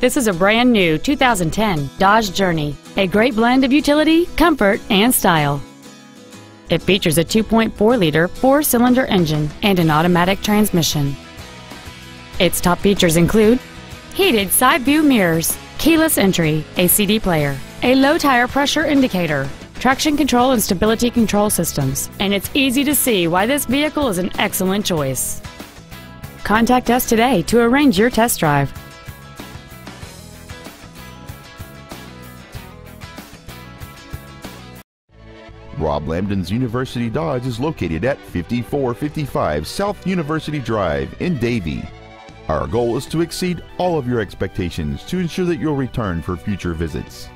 This is a brand new 2010 Dodge Journey, a great blend of utility, comfort, and style. It features a 2.4-liter four-cylinder engine and an automatic transmission. Its top features include heated side view mirrors, keyless entry, a CD player, a low tire pressure indicator, traction control and stability control systems, and it's easy to see why this vehicle is an excellent choice. Contact us today to arrange your test drive. Rob Lambden's University Dodge is located at 5455 South University Drive in Davie. Our goal is to exceed all of your expectations to ensure that you'll return for future visits.